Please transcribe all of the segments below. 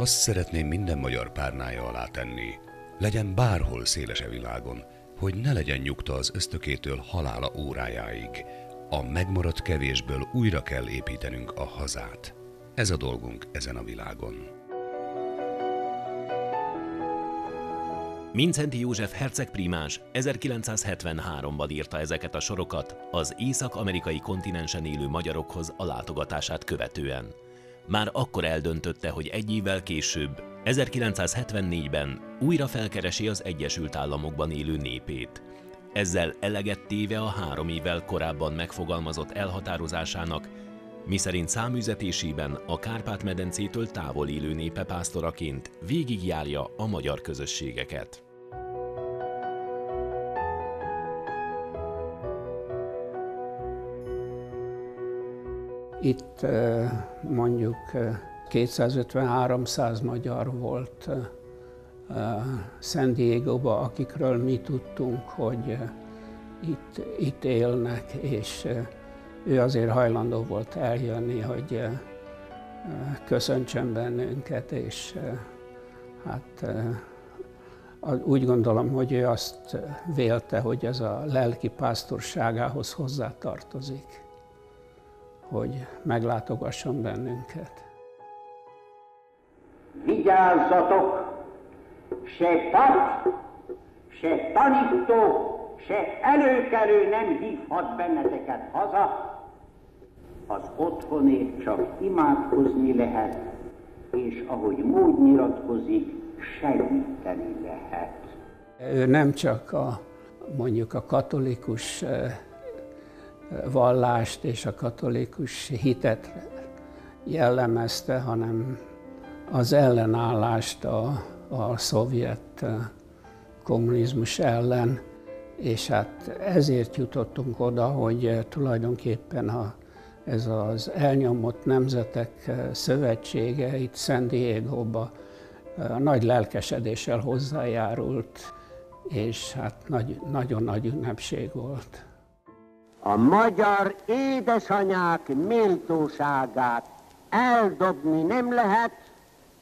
Azt szeretném minden magyar párnája alá tenni, legyen bárhol széles a világon, hogy ne legyen nyugta az ösztökétől halála órájáig. A megmaradt kevésből újra kell építenünk a hazát. Ez a dolgunk ezen a világon. Mindszenty József hercegprímás 1973-ban írta ezeket a sorokat az észak-amerikai kontinensen élő magyarokhoz a látogatását követően. Már akkor eldöntötte, hogy egy évvel később, 1974-ben újra felkeresi az Egyesült Államokban élő népét. Ezzel eleget téve a 3 évvel korábban megfogalmazott elhatározásának, miszerint száműzetésében a Kárpát-medencétől távol élő népe pásztoraként végigjárja a magyar közösségeket. Itt mondjuk 250-300 magyar volt San Diegóba, akikről mi tudtunk, hogy itt élnek, és ő azért hajlandó volt eljönni, hogy köszöntsön bennünket, és hát úgy gondolom, hogy ő azt vélte, hogy ez a lelki pásztorságához hozzátartozik, hogy meglátogasson bennünket. Vigyázzatok! Se pap, se tanító, se előkelő nem hívhat benneteket haza. Az otthonért csak imádkozni lehet, és ahogy mód nyilatkozik, segíteni lehet. Ő nem csak mondjuk a katolikus vallást és a katolikus hitet jellemezte, hanem az ellenállást a szovjet kommunizmus ellen, és hát ezért jutottunk oda, hogy tulajdonképpen ez az elnyomott nemzetek szövetsége itt San Diegóba nagy lelkesedéssel hozzájárult, és hát nagyon nagy ünnepség volt. A magyar édesanyák méltóságát eldobni nem lehet,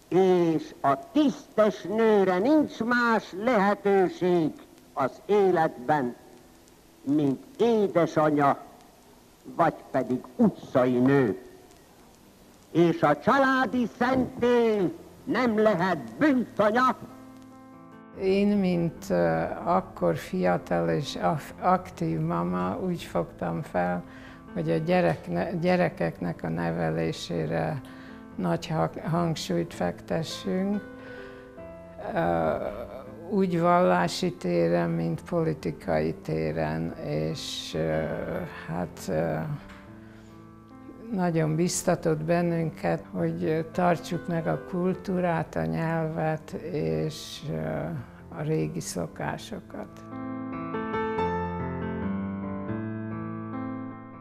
és a tisztes nőre nincs más lehetőség az életben, mint édesanya, vagy pedig utcai nő. És a családi szentély nem lehet bűntanya. Én, mint akkor fiatal és aktív mama, úgy fogtam fel, hogy a gyerekeknek a nevelésére nagy hangsúlyt fektessünk, úgy vallási téren, mint politikai téren, és hát nagyon biztatott bennünket, hogy tartsuk meg a kultúrát, a nyelvet és a régi szokásokat.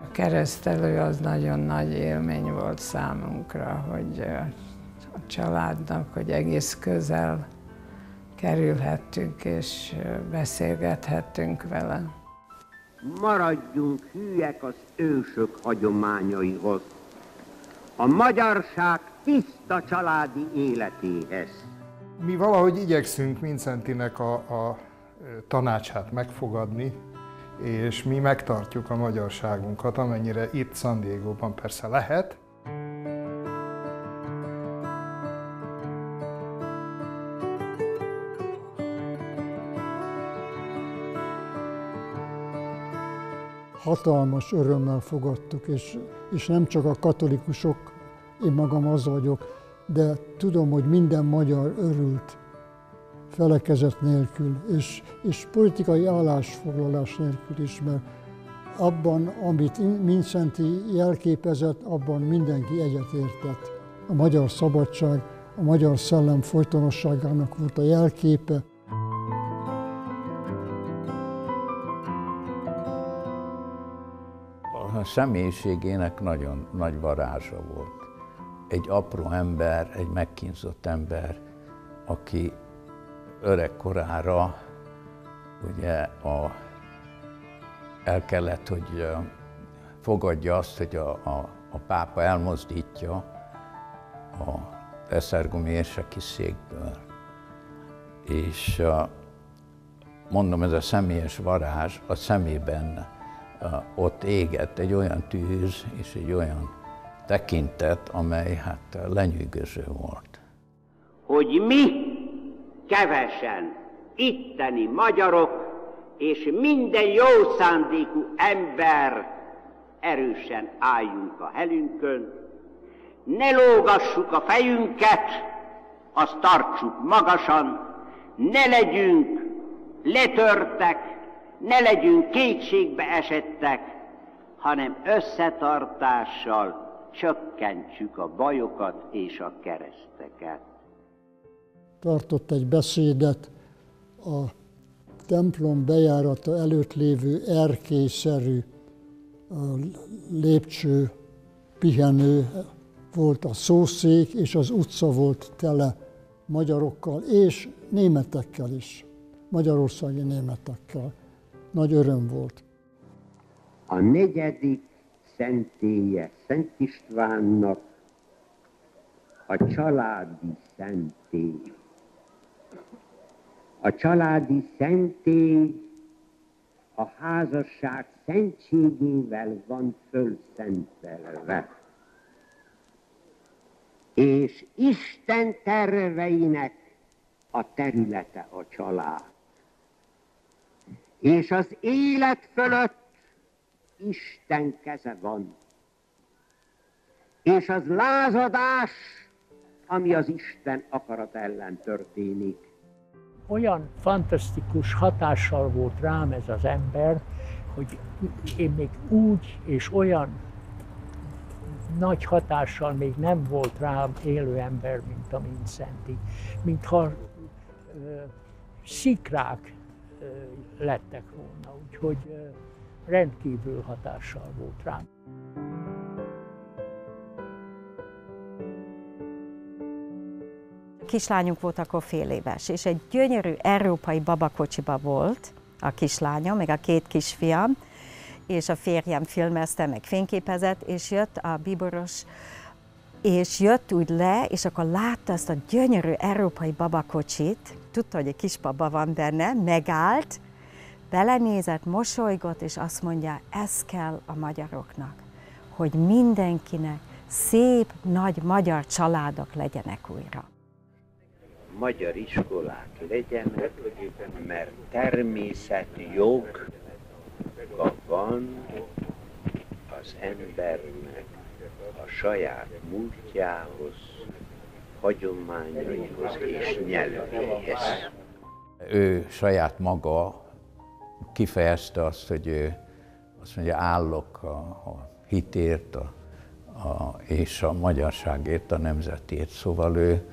A keresztelő az nagyon nagy élmény volt számunkra, hogy a családnak, hogy egész közel kerülhettünk és beszélgethettünk vele. Maradjunk hűek az ősök hagyományaihoz, a magyarság tiszta családi életéhez. Mi valahogy igyekszünk Mindszentynek a tanácsát megfogadni, és mi megtartjuk a magyarságunkat, amennyire itt San Diegóban persze lehet. Hatalmas örömmel fogadtuk, és nem csak a katolikusok, én magam az vagyok, de tudom, hogy minden magyar örült felekezet nélkül, és politikai állásfoglalás nélkül is, mert abban, amit Mindszenty jelképezett, abban mindenki egyetértett. A magyar szabadság, a magyar szellem folytonosságának volt a jelképe. A személyiségének nagyon nagy varázsa volt. Egy apró ember, egy megkínzott ember, aki öregkorára ugye el kellett, hogy fogadja azt, hogy a pápa elmozdítja a eszárgumi érseki székből. És mondom, ez a személyes varázs a szemében ott égett egy olyan tűz és egy olyan tekintet, amely hát lenyűgöző volt. Hogy mi kevesen itteni magyarok és minden jó szándékú ember erősen álljunk a helünkön, ne lógassuk a fejünket, azt tartsuk magasan, ne legyünk letörtek, ne legyünk kétségbe esettek, hanem összetartással csökkentsük a bajokat és a kereszteket. Tartott egy beszédet a templom bejárata előtt lévő erkélyszerű lépcső, pihenő volt a szószék, és az utca volt tele magyarokkal és németekkel is, magyarországi németekkel. Nagy öröm volt. A negyedik szentélye Szent Istvánnak a családi szentély. A családi szentély a házasság szentségével van fölszentelve. És Isten terveinek a területe a család. És az élet fölött Isten keze van. És az lázadás, ami az Isten akarat ellen történik. Olyan fantasztikus hatással volt rám ez az ember, hogy én még úgy és olyan nagy hatással még nem volt rám élő ember, mint a Mindszenty. Mintha szikrák lettek volna, úgyhogy rendkívül hatással volt rám. Kislányunk volt akkor fél éves, és egy gyönyörű európai babakocsiba volt a kislányom, meg a két kisfiam, és a férjem filmezte, meg fényképezett, és jött a bíboros, és jött úgy le, és akkor látta ezt a gyönyörű európai babakocsit, tudta, hogy egy kisbaba van benne, megállt, belenézett, mosolygott, és azt mondja, ez kell a magyaroknak, hogy mindenkinek szép, nagy magyar családok legyenek újra. Magyar iskolák legyenek, mert természeti joga van az embernek a saját múltjához, hagyományaihoz és nyelvéhez. Ő saját maga kifejezte azt, hogy ő azt mondja, állok a hitért és a magyarságért, a nemzetért, szóval ő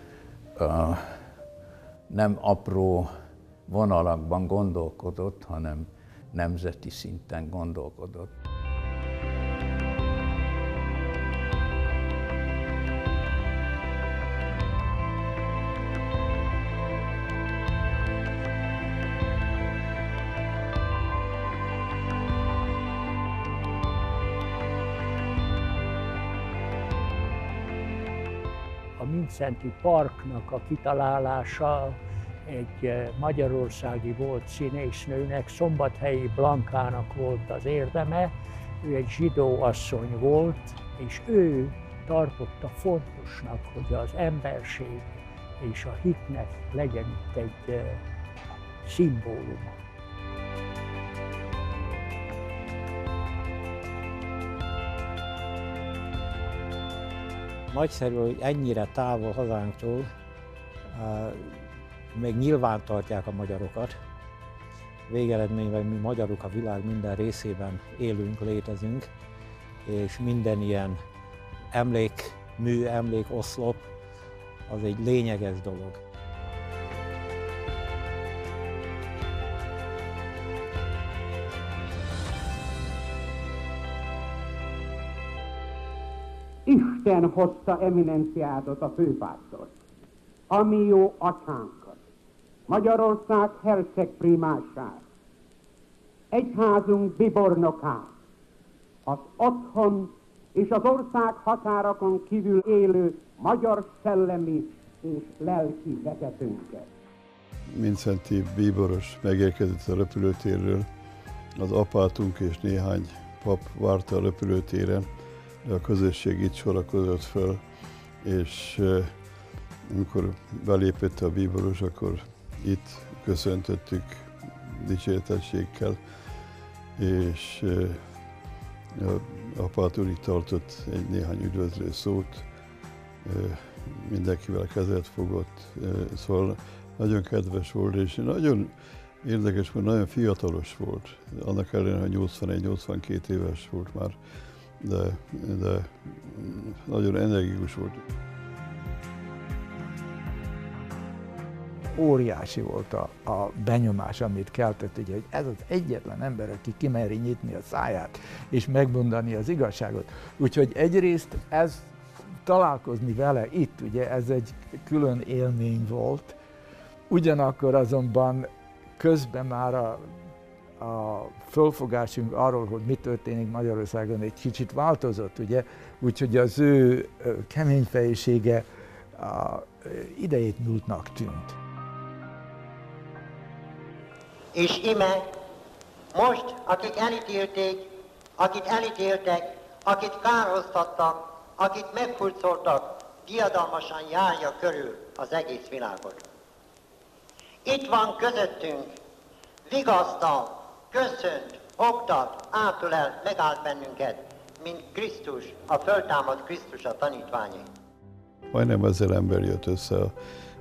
nem apró vonalakban gondolkodott, hanem nemzeti szinten gondolkodott. A Mindszenty Parknak a kitalálása egy magyarországi volt színésznőnek, Szombathelyi Blankának volt az érdeme, ő egy zsidó asszony volt, és ő tartotta fontosnak, hogy az emberség és a hitnek legyen itt egy szimbóluma. Nagyszerű, hogy ennyire távol hazánktól még nyilván tartják a magyarokat. Végeredményben mi magyarok a világ minden részében élünk, létezünk, és minden ilyen emlékmű, emlékoszlop az egy lényeges dolog. Isten hozta eminenciádot a főpásztort, ami jó atyánkat, Magyarország herceg primását, egyházunk bibornokát, az otthon és az ország határokon kívül élő magyar szellemi és lelki vezetőnket. Mindszenty bíboros megérkezett a repülőtérről, az apátunk és néhány pap várta a repülőtéren, de a közösség itt sorakozott föl, és amikor belépett a bíboros, akkor itt köszöntöttük dicsértességgel, és apát úr itt tartott egy néhány üdvözlő szót, mindenkivel kezet fogott, szóval nagyon kedves volt, és nagyon érdekes volt, nagyon fiatalos volt, annak ellenére, hogy 81-82 éves volt már, de nagyon energikus volt. Óriási volt a benyomás, amit keltett, ugye, hogy ez az egyetlen ember, aki kimeri nyitni a száját és megmondani az igazságot. Úgyhogy egyrészt ez, találkozni vele itt, ugye, ez egy külön élmény volt. Ugyanakkor azonban közben már a fölfogásunk arról, hogy mi történik Magyarországon, egy kicsit változott, ugye, úgyhogy az ő kemény fejsége idejét múltnak tűnt. És ime, most, akit elítéltek, akit kárhoztattak, akit meghurcoltak, diadalmasan járja körül az egész világot. Itt van közöttünk, vigasztal, köszönt, oktat, átölel, megállt bennünket, mint Krisztus, a föltámadt Krisztus a tanítványai. Majdnem 1000 ember jött össze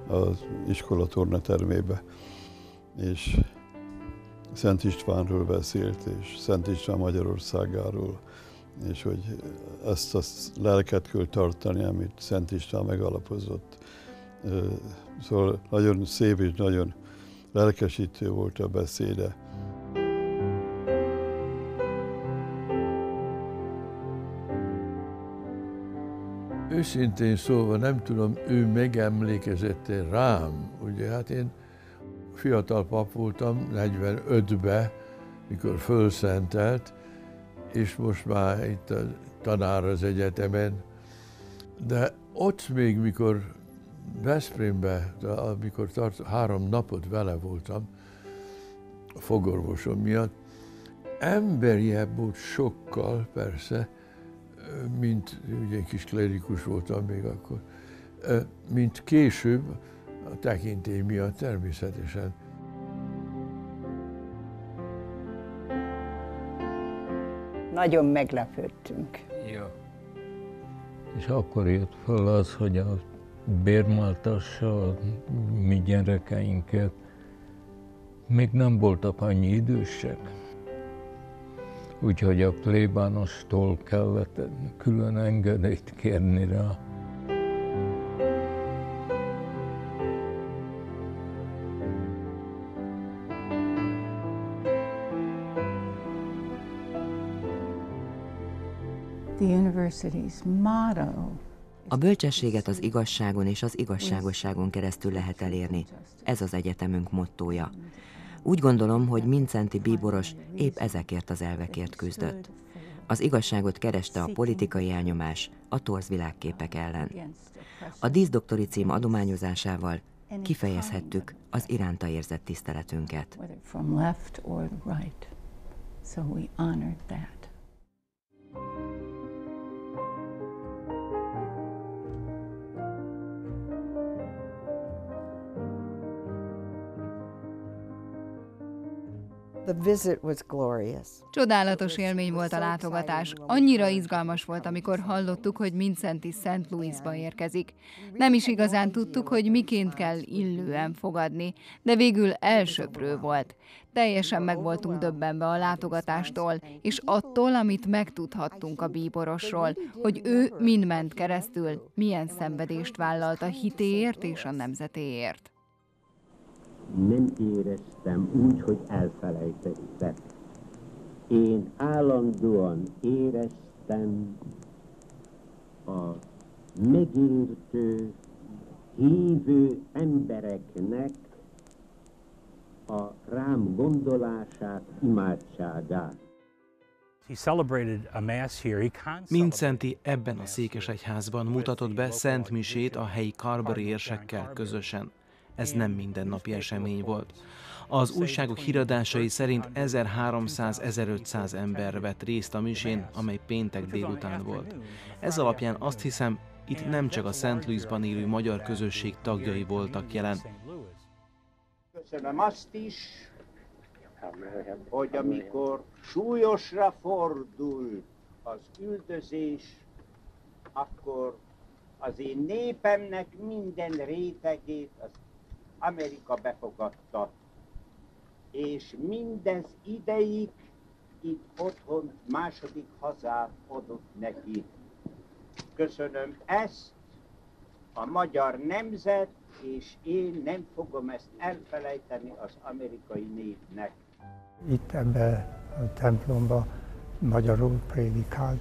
az iskola tornatermébe, és Szent Istvánról beszélt, és Szent István Magyarországáról, és hogy ezt a lelket kell tartani, amit Szent István megalapozott. Szóval nagyon szép és nagyon lelkesítő volt a beszéde. Őszintén szóval nem tudom, ő megemlékezette rám. Ugye hát én fiatal pap voltam 45-ben, mikor fölszentelt, és most már itt a tanár az egyetemen. De ott még, mikor Veszprémben, amikor 3 napot vele voltam, a fogorvosom miatt, emberiebb volt sokkal, persze, mint, ugye kis klerikus voltam még akkor, mint később, a tekintély miatt természetesen. Nagyon meglepődtünk. Ja. És akkor jött fel az, hogy a bérmáltassa a mi gyerekeinket. Még nem voltak annyi idősek. Úgyhogy a plébánostól kellett külön engedélyt kérni rá. A bölcsességet az igazságon és az igazságosságon keresztül lehet elérni. Ez az egyetemünk mottója. Úgy gondolom, hogy Mindszenty bíboros épp ezekért az elvekért küzdött. Az igazságot kereste a politikai elnyomás, a torz világképek ellen. A díszdoktori cím adományozásával kifejezhettük az iránta érzett tiszteletünket. Csodálatos élmény volt a látogatás. Annyira izgalmas volt, amikor hallottuk, hogy Mindszenty Saint Louisba érkezik. Nem is igazán tudtuk, hogy miként kell illően fogadni, de végül elsöprő volt. Teljesen meg voltunk döbbenve a látogatástól, és attól, amit megtudhattunk a bíborosról, hogy ő mind ment keresztül, milyen szenvedést vállalt a hitéért és a nemzetéért. Nem éreztem úgy, hogy elfelejtettek. Én állandóan éreztem a megértő, hívő embereknek a rám gondolását, imádságát. Mindszenty ebben a székesegyházban mutatott be szent misét a helyi karbari érsekkel közösen. Ez nem mindennapi esemény volt. Az újságok híradásai szerint 1300-1500 ember vett részt a misén, amely péntek délután volt. Ez alapján azt hiszem, itt nem csak a Saint Louisban élő magyar közösség tagjai voltak jelen. Köszönöm azt is, hogy amikor súlyosra fordul az üldözés, akkor az én népemnek minden rétegét az Amerika befogadta, és mindez ideig itt otthon második hazát adott neki. Köszönöm ezt, a magyar nemzet, és én nem fogom ezt elfelejteni az amerikai népnek. Itt ebben a templomban magyarul prédikált,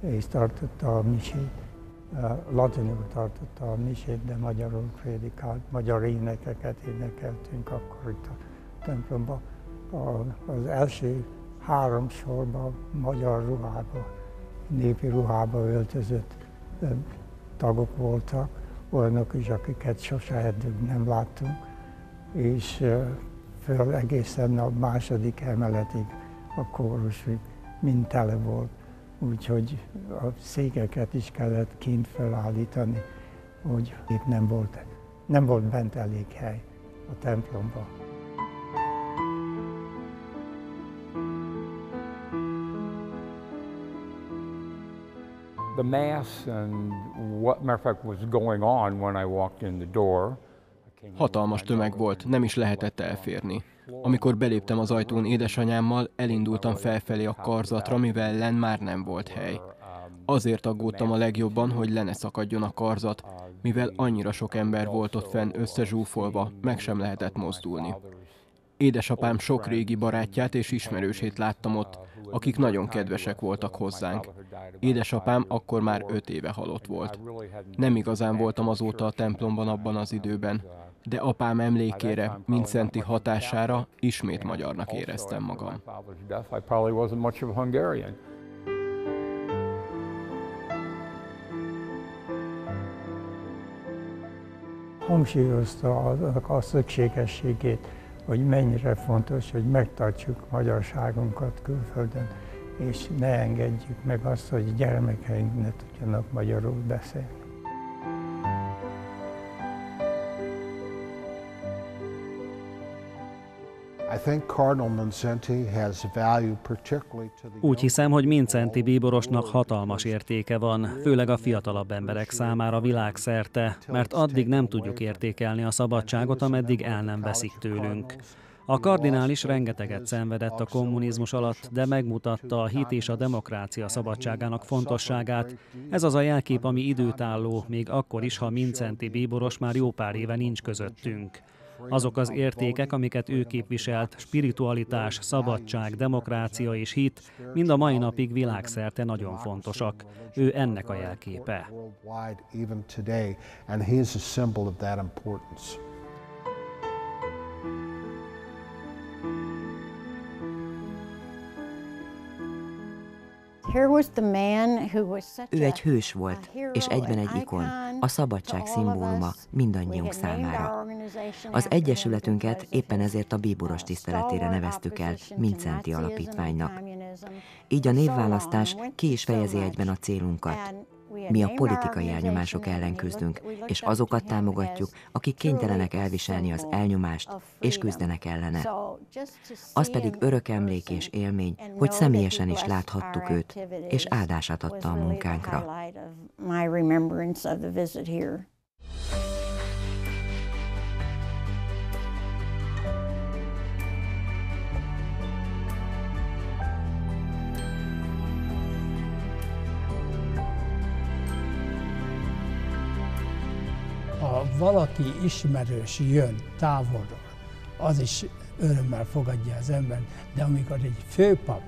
és tartotta a misét. Latinul tartotta a misét, de magyarul prédikált, magyar énekeket énekeltünk akkor itt a templomban. Az első három sorban magyar ruhába, népi ruhába öltözött tagok voltak, olyanok is, akiket sose eddig nem láttunk, és föl egészen a második emeletig a kórusig mind tele volt. Úgyhogy a székeket is kellett kint felállítani, hogy épp nem volt bent elég hely a templomban. The mass and what matter of fact was going on when I walked in the door. Hatalmas tömeg volt, nem is lehetett elférni. Amikor beléptem az ajtón édesanyámmal, elindultam felfelé a karzatra, mivel lenn már nem volt hely. Azért aggódtam a legjobban, hogy le ne szakadjon a karzat, mivel annyira sok ember volt ott fenn összezsúfolva, meg sem lehetett mozdulni. Édesapám sok régi barátját és ismerősét láttam ott, akik nagyon kedvesek voltak hozzánk. Édesapám akkor már 5 éve halott volt. Nem igazán voltam azóta a templomban abban az időben, de apám emlékére, Mindszenty hatására ismét magyarnak éreztem magam. Hangsúlyozta annak a szükségességét, hogy mennyire fontos, hogy megtartsuk magyarságunkat külföldön, és ne engedjük meg azt, hogy gyermekeink ne tudjanak magyarul beszélni. Úgy hiszem, hogy Mindszenty bíborosnak hatalmas értéke van, főleg a fiatalabb emberek számára világszerte, mert addig nem tudjuk értékelni a szabadságot, ameddig el nem veszik tőlünk. A kardinális rengeteget szenvedett a kommunizmus alatt, de megmutatta a hit és a demokrácia szabadságának fontosságát. Ez az a jelkép, ami időtálló, még akkor is, ha Mindszenty bíboros már jó pár éve nincs közöttünk. Azok az értékek, amiket ő képviselt, spiritualitás, szabadság, demokrácia és hit, mind a mai napig világszerte nagyon fontosak. Ő ennek a jelképe. Ő egy hős volt, és egyben egy ikon, a szabadság szimbóluma mindannyiunk számára. Az egyesületünket éppen ezért a bíboros tiszteletére neveztük el Mindszenty Alapítványnak. Így a névválasztás ki is fejezi egyben a célunkat. Mi a politikai elnyomások ellen küzdünk, és azokat támogatjuk, akik kénytelenek elviselni az elnyomást, és küzdenek ellene. Az pedig örök emlék és élmény, hogy személyesen is láthattuk őt, és áldását adta a munkánkra. Ha valaki ismerős jön távolról, az is örömmel fogadja az embert, de amikor egy főpap,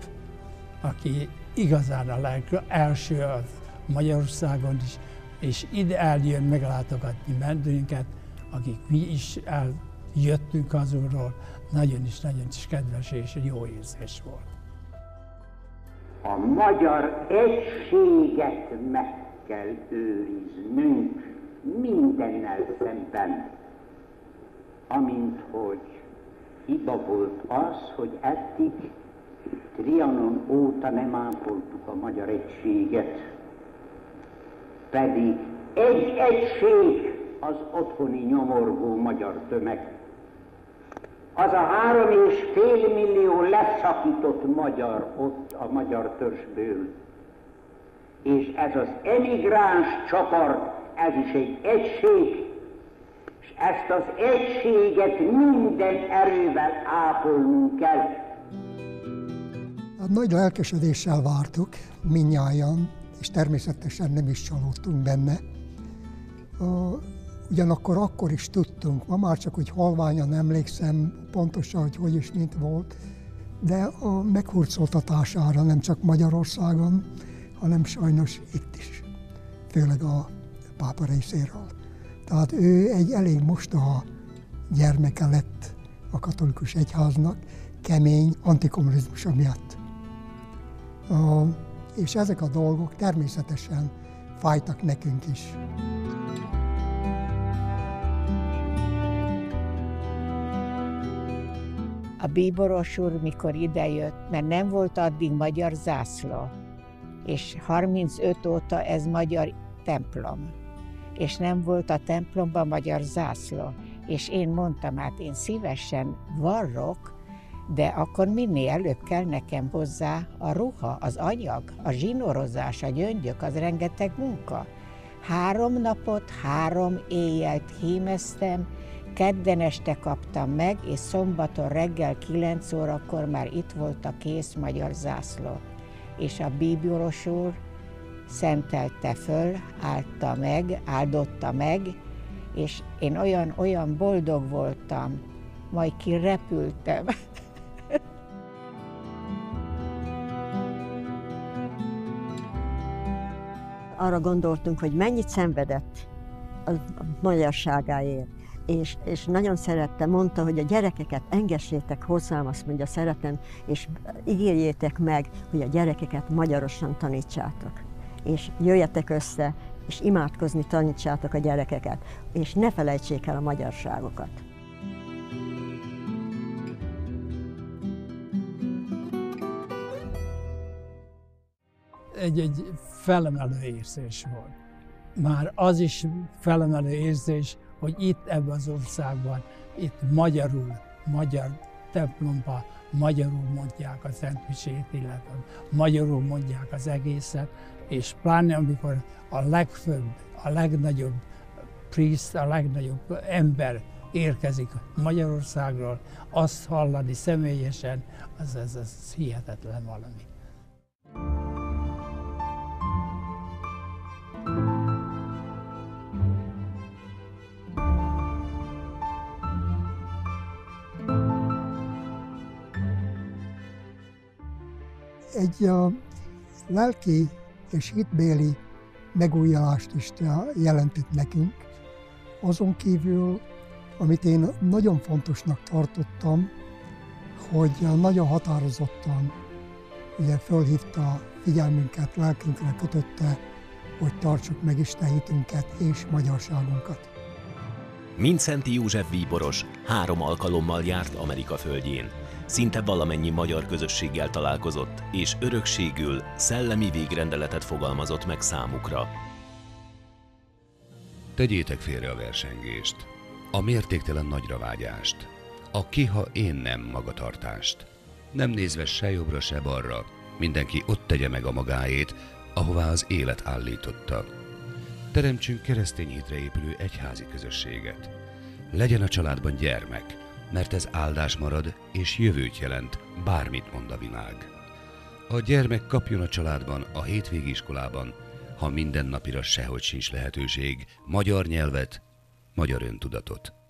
aki igazán a legelső a Magyarországon is, és ide eljön meglátogatni bennünket, akik mi is eljöttünk azonról, nagyon is kedves és jó érzés volt. a magyar egységet meg kell őriznünk mindennel szemben, amint hogy hiba volt az, hogy eddig Trianon óta nem ápoltuk a magyar egységet, pedig egy egység az otthoni nyomorgó magyar tömeg. Az a 3,5 millió leszakított magyar ott a magyar törzsből. És ez az emigráns csoport, ez is egy egység, és ezt az egységet minden erővel ápolnunk kell. A nagy lelkesedéssel vártuk mindnyájan, és természetesen nem is csalódtunk benne. Ugyanakkor akkor is tudtunk, ma már csak, hogy halványan emlékszem pontosan, hogy is mint volt, de a meghurcoltatására nem csak Magyarországon, hanem sajnos itt is, főleg a pápa részéről. Tehát ő egy elég mostoha gyermeke lett a katolikus egyháznak, kemény antikommunizmusa miatt. És ezek a dolgok természetesen fájtak nekünk is. A bíboros úr, mikor idejött, mert nem volt addig magyar zászló, és 35 óta ez magyar templom, és nem volt a templomban magyar zászló, és én mondtam, hát én szívesen varrok, de akkor minél előbb kell nekem hozzá a ruha, az anyag, a zsinórozás, a gyöngyök, az rengeteg munka. 3 napot, 3 éjjelt hímeztem, kedden este kaptam meg, és szombaton reggel 9 órakor már itt volt a kész magyar zászló. És a bíboros úr szentelte föl, állta meg, áldotta meg, és én olyan boldog voltam, majd kirepültem. Arra gondoltunk, hogy mennyit szenvedett a magyarságáért. És nagyon szerette, mondta, hogy a gyerekeket engessétek hozzám, azt mondja, szeretem, és ígérjétek meg, hogy a gyerekeket magyarosan tanítsátok. És jöjjetek össze, és imádkozni tanítsátok a gyerekeket, és ne felejtsék el a magyarságokat. Egy felemelő érzés volt. Már az is felemelő érzés, hogy itt ebben az országban, itt magyarul, magyar templomban magyarul mondják a Szent Misét, illetve magyarul mondják az egészet, és pláne amikor a legfőbb, a legnagyobb príszt, a legnagyobb ember érkezik Magyarországról, azt hallani személyesen, az hihetetlen valami. Egy lelki és hitbéli megújulást is jelentett nekünk. Azon kívül, amit én nagyon fontosnak tartottam, hogy nagyon határozottan ugye fölhívta figyelmünket, lelkünkre kötötte, hogy tartsuk meg Isten hitünket és magyarságunkat. Mindszenty József bíboros 3 alkalommal járt Amerika földjén. Szinte valamennyi magyar közösséggel találkozott, és örökségül szellemi végrendeletet fogalmazott meg számukra. Tegyétek félre a versengést, a mértéktelen nagyravágyást, a ki ha én nem magatartást. Nem nézve se jobbra, se balra, mindenki ott tegye meg a magáét, ahová az élet állította. Teremtsünk keresztény hitre épülő egyházi közösséget. Legyen a családban gyermek, mert ez áldás marad és jövőt jelent, bármit mond a világ. A gyermek kapjon a családban, a hétvégi iskolában, ha mindennapira sehogy sincs lehetőség, magyar nyelvet, magyar öntudatot.